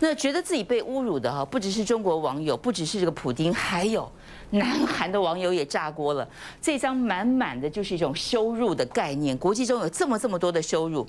那觉得自己被侮辱的不只是中国网友，不只是这个普丁，还有南韩的网友也炸锅了。这张满满的就是一种羞辱的概念，国际中有这么多的羞辱。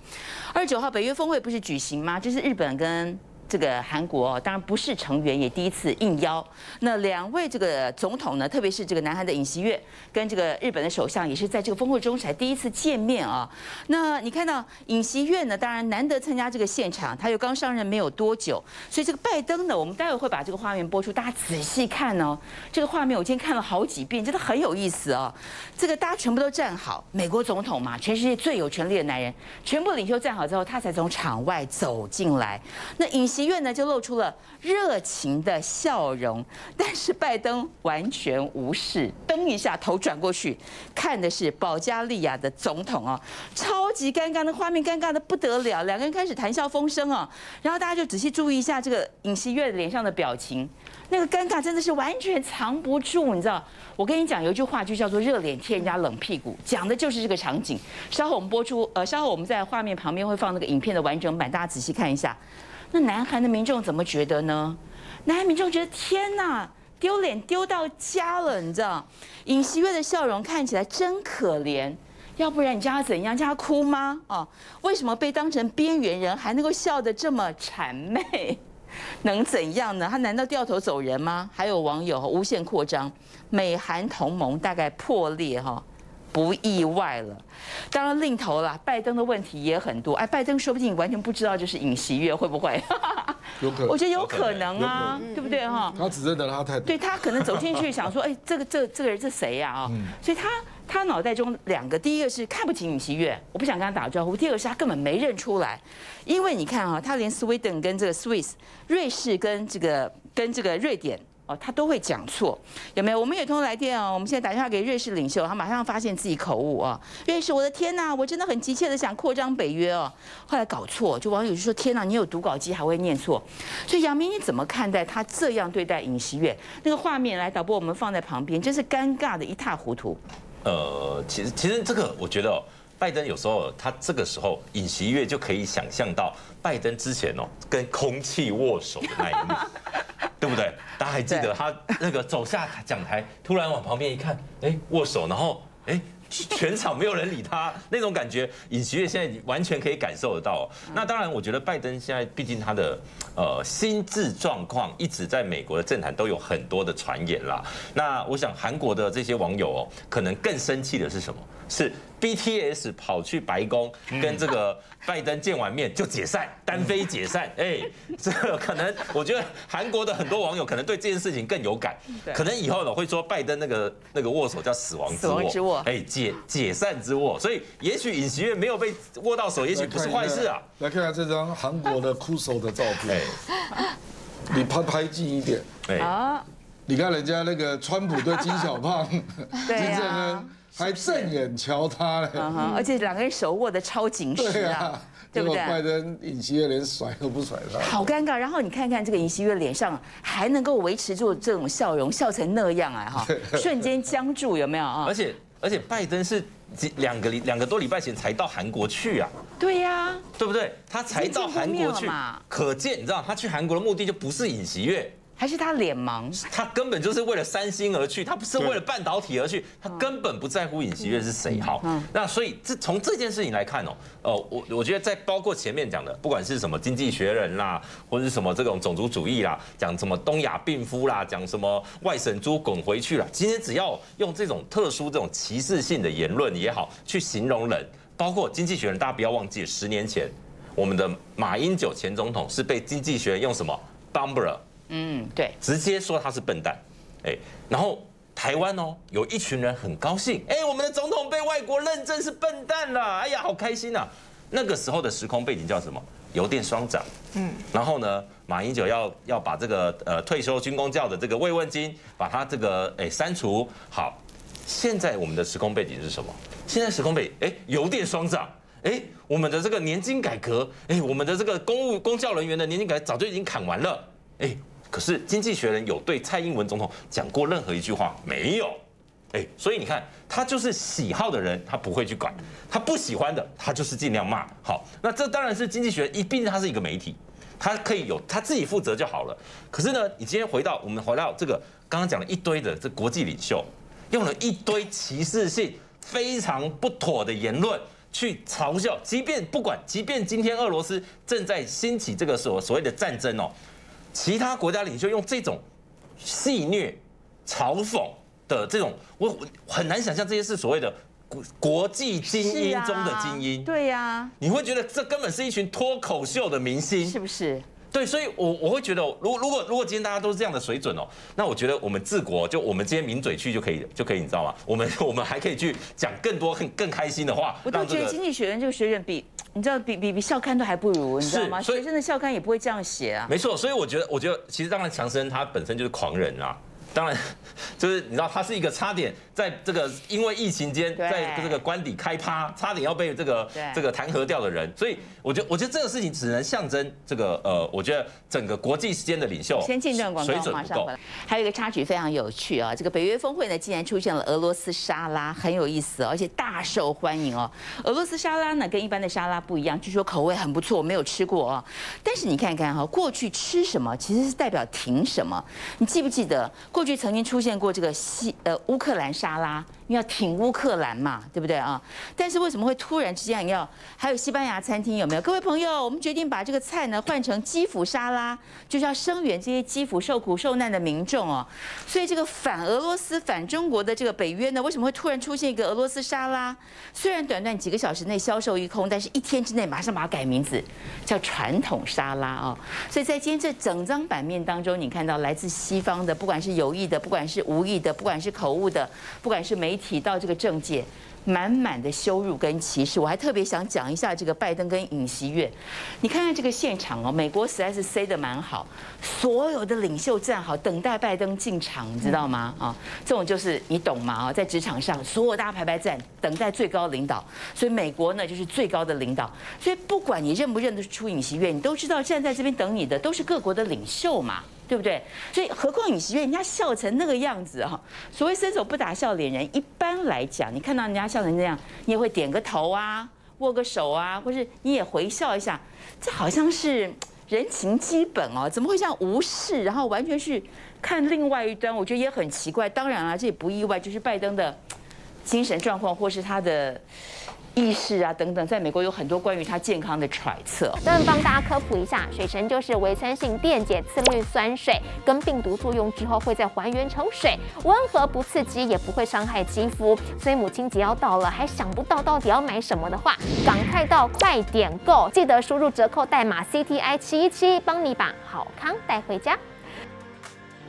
29号北约峰会不是举行吗？就是日本跟 这个韩国当然不是成员，也第一次应邀。那两位这个总统呢，特别是这个南韩的尹锡悦跟这个日本的首相，也是在这个峰会中才第一次见面啊。那你看到尹锡悦呢，当然难得参加这个现场，他又刚上任没有多久，所以这个拜登呢，我们待会会把这个画面播出，大家仔细看哦。这个画面我今天看了好几遍，真的很有意思啊。这个大家全部都站好，美国总统嘛，全世界最有权力的男人，全部领袖站好之后，他才从场外走进来。那尹锡悦就露出了热情的笑容，但是拜登完全无视，蹬一下头转过去，看的是保加利亚的总统哦，超级尴尬的画面，尴尬的不得了，两个人开始谈笑风生哦，然后大家就仔细注意一下这个尹锡悦脸上的表情，那个尴尬真的是完全藏不住，你知道？我跟你讲，有一句话就叫做热脸贴人家冷屁股，讲的就是这个场景。稍后我们播出，稍后我们在画面旁边会放那个影片的完整版，大家仔细看一下。 那南韩的民众怎么觉得呢？南韩民众觉得天哪，丢脸丢到家了，你知道？尹锡悦的笑容看起来真可怜，要不然你叫他怎样？叫他哭吗？啊，为什么被当成边缘人还能够笑得这么谄媚？ 能怎样呢？他难道掉头走人吗？还有网友无限扩张，美韩同盟大概破裂不意外了，当然另头啦，拜登的问题也很多。哎，拜登说不定完全不知道，就是尹锡悦会不会？有可能，我觉得有可能啊，对不对哈？他只认得他太对他可能走进去想说，哎，这个人是谁呀？啊，所以他脑袋中两个，第一个是看不起尹锡悦，我不想跟他打招呼；第二个是他根本没认出来，因为你看啊，他连 Sweden 跟这个 Swiss 瑞士跟这个瑞典。 哦，他都会讲错，有没有？我们也通来电哦。我们现在打电话给瑞士领袖，他马上发现自己口误啊。瑞士，我的天哪，我真的很急切的想扩张北约哦。后来搞错，就网友就说：“天哪，你有读稿机还会念错。”所以杨明，你怎么看待他这样对待尹锡悦？那个画面来，导播我们放在旁边，真是尴尬的一塌糊涂。其实这个我觉得哦。 拜登有时候，他这个时候尹锡悦就可以想象到拜登之前哦跟空气握手的那一幕，对不对？大家还记得他那个走下讲台，突然往旁边一看，哎，握手，然后哎，全场没有人理他，那种感觉，尹锡悦现在完全可以感受得到。那当然，我觉得拜登现在毕竟他的心智状况一直在美国的政坛都有很多的传言啦。那我想韩国的这些网友哦，可能更生气的是什么？是 BTS 跑去白宫跟这个拜登见完面就解散，单飞解散。哎，这个可能我觉得韩国的很多网友可能对这件事情更有感，可能以后呢会说拜登那个握手叫死亡之握，哎，解散之握。所以也许尹锡悦没有被握到手，也许不是坏事啊。来看一下这张韩国的哭手的照片，你拍近一点，哎，你看人家那个川普对金小胖，金正恩。 还正眼瞧他嘞，而且两个人手握得超紧实啊，对不对？拜登、尹锡悦连甩都不甩他，好尴尬。然后你看看这个尹锡悦脸上还能够维持住这种笑容，笑成那样啊，瞬间僵住，有没有啊？而且拜登是两个多礼拜前才到韩国去啊，对呀，对不对？他才到韩国去，可见你知道他去韩国的目的就不是尹锡悦。 还是他脸盲，他根本就是为了3星而去，他不是为了半导体而去，他根本不在乎尹锡悦是谁。好，那所以从这件事情来看哦，我觉得在包括前面讲的，不管是什么经济学人啦，或者是什么这种种族主义啦，讲什么东亚病夫啦，讲什么外省猪滚回去啦，今天只要用这种特殊、这种歧视性的言论也好，去形容人，包括经济学人，大家不要忘记，10年前我们的马英九前总统是被经济学人用什么 bumper。 嗯，对，直接说他是笨蛋，哎，然后台湾哦，有一群人很高兴，哎，我们的总统被外国认证是笨蛋啦，哎呀，好开心啊！那个时候的时空背景叫什么？油电双涨，嗯，然后呢，马英九要把这个退休军公教的这个慰问金，把它这个删除。好，现在我们的时空背景是什么？现在时空背景，哎，油电双涨。 哎，我们的这个年金改革，哎，我们的这个公教人员的年金改革早就已经砍完了，哎，可是《经济学人》有对蔡英文总统讲过任何一句话没有？哎，所以你看，他就是喜好的人，他不会去管；他不喜欢的，他就是尽量骂。好，那这当然是《经济学人》，毕竟它是一个媒体。他可以有他自己负责就好了。可是呢，你今天回到这个刚刚讲了一堆的这国际领袖，用了一堆歧视性非常不妥的言论。 去嘲笑，即便今天俄罗斯正在兴起这个所谓的战争哦，其他国家领袖用这种戏谑、嘲讽的这种，我很难想象这些是所谓的国际精英中的精英。对呀，你会觉得这根本是一群脱口秀的明星，是不是？对，所以我会觉得，如果今天大家都是这样的水准哦，那我觉得我们治国就我们今天抿嘴去就可以，你知道吗？我们还可以去讲更多更开心的话。我都觉得经济学人这个学院比。 你知道比校刊都还不如，你知道吗？学生的校刊也不会这样写啊。没错，所以我觉得其实当然强生他本身就是狂人啊，当然就是你知道他是一个差点在这个因为疫情间在这个官邸开趴，差点要被这个弹劾掉的人，所以我觉得这个事情只能象征这个我觉得整个国际之间的领袖先进段广告，马上回来。还有一个插曲非常有趣啊，这个北约峰会呢竟然出现了俄罗斯沙拉，很有意思，而且大受欢迎哦。俄罗斯沙拉呢跟一般的沙拉。 不一样，据说口味很不错，我没有吃过啊。但是你看看哈，过去吃什么其实是代表挺什么。你记不记得过去曾经出现过这个乌克兰沙拉，因为要挺乌克兰嘛，对不对啊？但是为什么会突然之间要？还有西班牙餐厅有没有？各位朋友，我们决定把这个菜呢换成基辅沙拉，就是要声援这些基辅受苦受难的民众哦。所以这个反俄罗斯、反中国的这个北约呢，为什么会突然出现一个俄罗斯沙拉？虽然短短几个小时内销售一空，但是一天。 天之内马上把它改名字，叫传统沙拉啊！所以在今天这整张版面当中，你看到来自西方的，不管是有意的，不管是无意的，不管是口误的，不管是媒体到这个政界，满满的羞辱跟歧视。我还特别想讲一下这个拜登跟尹锡悦，你看看这个现场哦，美国实在是塞得蛮好，所有的领袖站好等待拜登进场，你知道吗？啊，这种就是你懂吗？啊，在职场上，所有大家排排站等待最高领导，所以美国呢就是最高的领导。 所以不管你认不认得出尹锡悦，你都知道站在这边等你的都是各国的领袖嘛，对不对？所以何况尹锡悦，人家笑成那个样子啊！所谓伸手不打笑脸人，一般来讲，你看到人家笑成这样，你也会点个头啊，握个手啊，或是你也回笑一下，这好像是人情基本哦，怎么会这样无视，然后完全去看另外一端？我觉得也很奇怪。当然啊，这也不意外，就是拜登的精神状况或是他的。 意识啊等等，在美国有很多关于它健康的揣测。那帮大家科普一下，水神就是微酸性电解次氯酸水，跟病毒作用之后会再还原成水，温和不刺激，也不会伤害肌肤。所以母亲节要到了，还想不到到底要买什么的话，赶快到快点购，记得输入折扣代码 CTI 717，帮你把好康带回家。